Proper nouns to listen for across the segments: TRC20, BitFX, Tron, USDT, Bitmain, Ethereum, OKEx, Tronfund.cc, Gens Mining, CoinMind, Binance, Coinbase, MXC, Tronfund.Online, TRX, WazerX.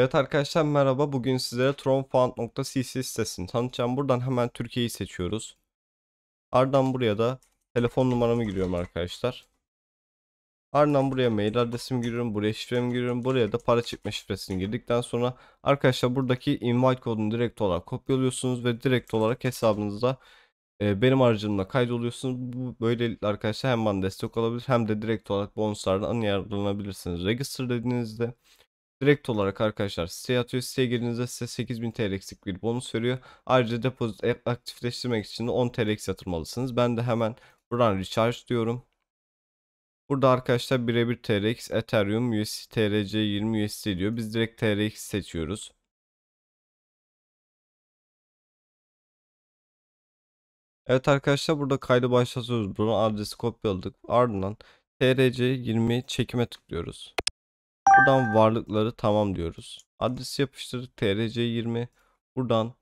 Evet arkadaşlar merhaba. Bugün sizlere Tronfund.cc sitesini tanıtacağım. Buradan hemen Türkiye'yi seçiyoruz. Ardından buraya da telefon numaramı giriyorum arkadaşlar. Ardından buraya mail adresimi giriyorum. Buraya şifremi giriyorum. Buraya da para çekme şifresini girdikten sonra arkadaşlar buradaki invite kodunu direkt olarak kopyalıyorsunuz ve direkt olarak hesabınızda benim aracımla kaydoluyorsunuz. Böylelikle arkadaşlar hem bana destek olabilir hem de direkt olarak bonuslardan yararlanabilirsiniz. Register dediğinizde direkt olarak arkadaşlar siteye atıyor. Siteye girdiğinizde size 8000 TRX'lik bir bonus veriyor. Ayrıca depozit aktifleştirmek için de 10 TRX yatırmalısınız. Ben de hemen buradan recharge diyorum. Burada arkadaşlar birebir TRX, Ethereum, USDT, TRC 20 USDT diyor. Biz direkt TRX seçiyoruz. Evet arkadaşlar burada kaydı başlatıyoruz. Bunun adresi kopyaladık. Ardından TRC 20 çekime tıklıyoruz. Buradan varlıkları tamam diyoruz. Adresi yapıştır TRC20. Buradan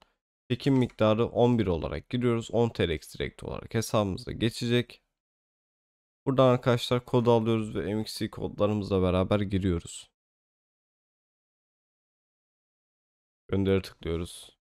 çekim miktarı 11 olarak giriyoruz. 10 TRX direkt olarak hesabımıza geçecek. Buradan arkadaşlar kodu alıyoruz ve MXC kodlarımızla beraber giriyoruz. Gönderi tıklıyoruz.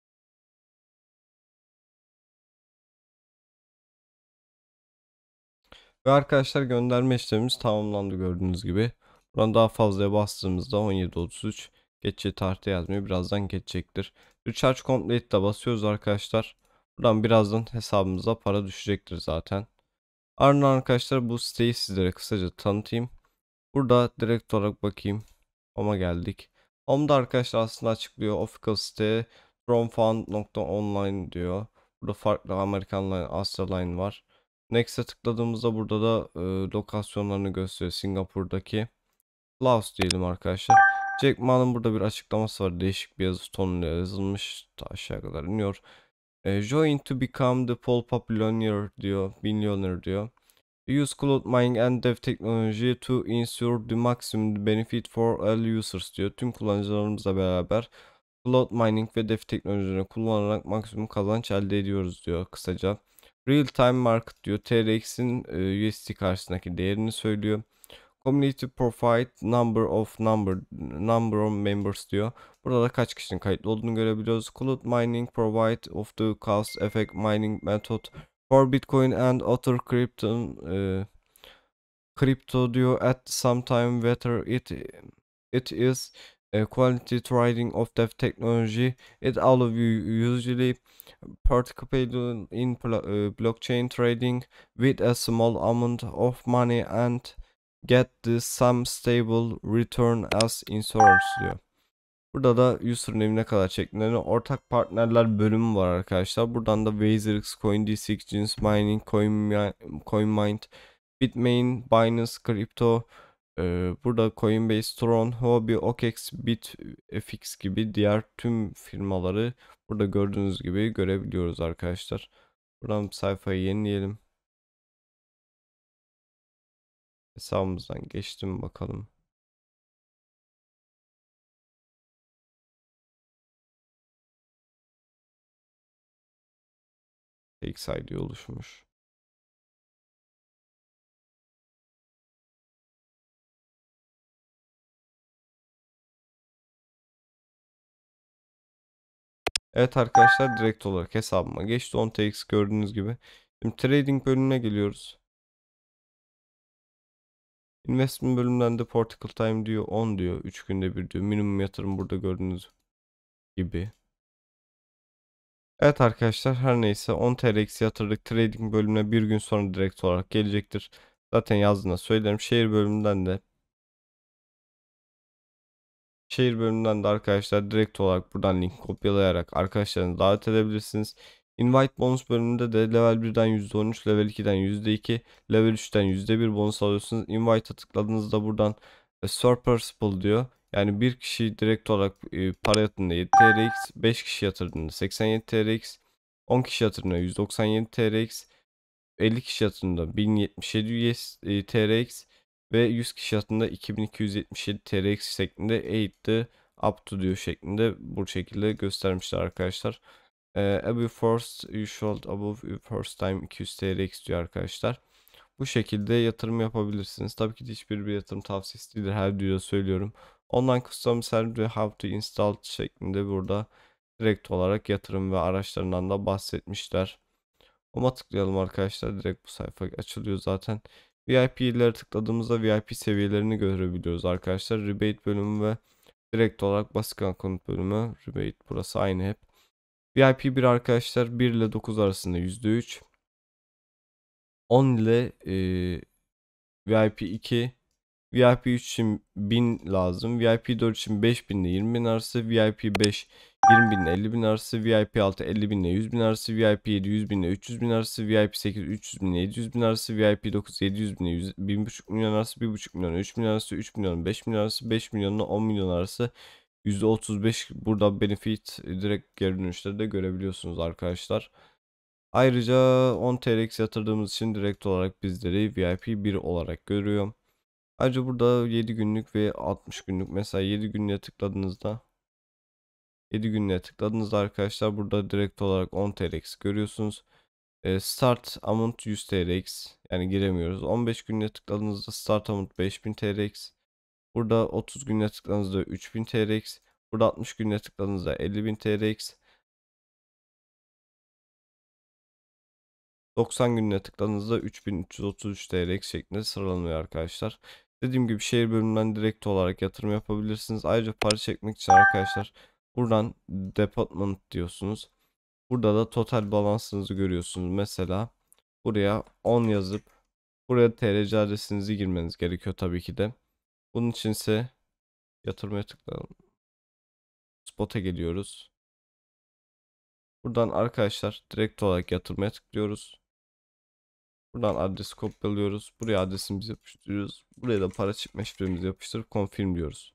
Ve arkadaşlar gönderme işlemimiz tamamlandı gördüğünüz gibi. Buradan daha fazlaya bastığımızda 17.33 geçici tarihte yazmıyor. Birazdan geçecektir. Recharge Complete de basıyoruz arkadaşlar. Buradan birazdan hesabımıza para düşecektir zaten. Ardından arkadaşlar bu siteyi sizlere kısaca tanıtayım. Burada direkt olarak bakayım. Home'a geldik. Home'da arkadaşlar aslında açıklıyor. Official site Tronfund.Online diyor. Burada farklı Amerikan Line, Asya Line var. Next'e tıkladığımızda burada da lokasyonlarını gösteriyor. Singapur'daki. Laos diyelim arkadaşlar. Jack Ma'nın burada bir açıklaması var. Değişik bir yazı tonuyla yazılmış. Ta aşağı kadar iniyor. Join to become the pop-up billionaire diyor. Use CoinMind and dev technology to ensure the maximum benefit for all users diyor. Tüm kullanıcılarımızla beraber cloud mining ve dev teknolojilerini kullanarak maksimum kazanç elde ediyoruz diyor kısaca. Real time market diyor. TRX'in USD karşısındaki değerini söylüyor. Community Profile number of members diyor. Burada da kaç kişinin kayıtlı olduğunu görebiliyoruz. Cloud Mining Provide of the Cost Effect Mining Method for Bitcoin and other crypto diyor. At some time whether it is quality trading of the technology. It all of you usually participate in blockchain trading with a small amount of money and get the some stable return as insurance diyor. Burada da username ne kadar şeklinde ortak partnerler bölümü var arkadaşlar. Buradan da WazerX, CoinMind, Gens Mining, CoinMind, Bitmain, Binance, Crypto, burada Coinbase, Tron, Hobby, OKEx, BitFX gibi diğer tüm firmaları burada gördüğünüz gibi görebiliyoruz arkadaşlar. Buradan sayfayı yenileyelim. Hesabımızdan geçtim bakalım. X ID oluşmuş. Evet arkadaşlar direkt olarak hesabıma geçti. 10 TX gördüğünüz gibi. Şimdi trading bölümüne geliyoruz. Investment bölümünden de Portical Time diyor 10 diyor. 3 günde bir diyor. Minimum yatırım burada gördüğünüz gibi. Evet arkadaşlar her neyse 10 TRX yatırdık. Trading bölümüne bir gün sonra direkt olarak gelecektir. Zaten yazdığına söylerim. Şehir bölümünden de arkadaşlar direkt olarak buradan link kopyalayarak arkadaşlarınızı davet edebilirsiniz. Invite bonus bölümünde de level 1'den %13, level 2'den %2, level 3'den %1 bonus alıyorsunuz. Invite'a tıkladığınızda buradan Surpassable diyor. Yani bir kişi direkt olarak para yatırdığında 7 TRX, 5 kişi yatırdığında 87 TRX, 10 kişi yatırdığında 197 TRX, 50 kişi yatırdığında 1077 TRX ve 100 kişi yatırdığında 2277 TRX şeklinde eğitti, up to diyor şeklinde bu şekilde göstermişler arkadaşlar. Above first time 200 TRX diyor arkadaşlar. Bu şekilde yatırım yapabilirsiniz. Tabii ki de hiçbir yatırım tavsiyesi değildir. Her videoda söylüyorum. Online Custom Server How to Install şeklinde burada direkt olarak yatırım ve araçlarından da bahsetmişler. Ona tıklayalım arkadaşlar. Direkt bu sayfa açılıyor zaten. VIP'lere tıkladığımızda VIP seviyelerini görebiliyoruz arkadaşlar. Rebate bölümü ve direkt olarak basit konut bölümü. Rebate burası aynı hep. VIP 1 arkadaşlar 1 ile 9 arasında %3. 10 ile VIP 2. VIP 3 için 1000 lazım. VIP 4 için 5000 ile 20.000 arası. VIP 5 20.000 ile 50.000 arası. VIP 6 50.000 ile 100.000 arası. VIP 7 100.000 ile 300.000 arası. VIP 8 300.000 ile 700.000 arası. VIP 9 700.000 ile 1.5 milyon arası. 1.5 milyon ile 3 milyon arası. 3 milyon ile 5 milyon arası. 5 milyon ile 10 milyon arası. %35 burada benefit direkt geri dönüşleri de görebiliyorsunuz arkadaşlar. Ayrıca 10 TRX yatırdığımız için direkt olarak bizleri VIP 1 olarak görüyor. Ayrıca burada 7 günlük ve 60 günlük mesela 7 günlüğe tıkladığınızda arkadaşlar burada direkt olarak 10 TRX görüyorsunuz. Start amount 100 TRX yani giremiyoruz. 15 günlüğe tıkladığınızda start amount 5000 TRX. Burada 30 günlüğe tıkladığınızda 3000 TRX. Burada 60 günlüğe tıkladığınızda 50.000 TRX. 90 günlüğe tıkladığınızda 3333 TRX şeklinde sıralanıyor arkadaşlar. Dediğim gibi şehir bölümünden direkt olarak yatırım yapabilirsiniz. Ayrıca para çekmek için arkadaşlar buradan department diyorsunuz. Burada da total balansınızı görüyorsunuz. Mesela buraya 10 yazıp buraya TRC adresinizi girmeniz gerekiyor tabii ki de. Bunun için ise yatırmaya tıklayalım. Spot'a geliyoruz. Buradan arkadaşlar direkt olarak yatırmaya tıklıyoruz. Buradan adresi kopyalıyoruz. Buraya adresimizi yapıştırıyoruz. Buraya da para çıkma şifremizi yapıştırıp confirm diyoruz.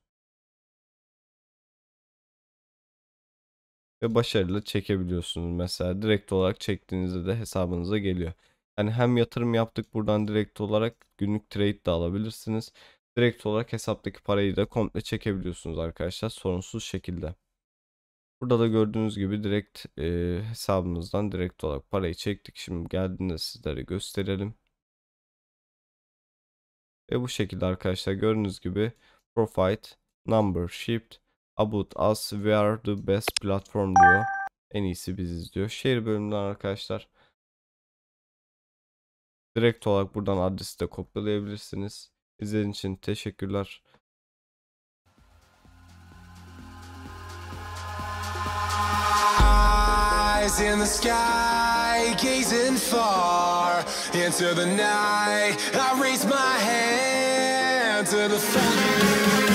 Ve başarılı çekebiliyorsunuz. Mesela direkt olarak çektiğinizde de hesabınıza geliyor. Yani hem yatırım yaptık buradan direkt olarak günlük trade de alabilirsiniz. Direkt olarak hesaptaki parayı da komple çekebiliyorsunuz arkadaşlar sorunsuz şekilde. Burada da gördüğünüz gibi direkt hesabımızdan direkt olarak parayı çektik. Şimdi geldiğinde sizlere gösterelim. Ve bu şekilde arkadaşlar gördüğünüz gibi Profit, Number, Shipped, About Us, We Are The Best Platform diyor. En iyisi biziz diyor. Şehir bölümünden arkadaşlar direkt olarak buradan adresi de kopyalayabilirsiniz. İzlediğiniz için teşekkürler. Eyes in the sky, gazing far into the night. I raise my hand to the fire.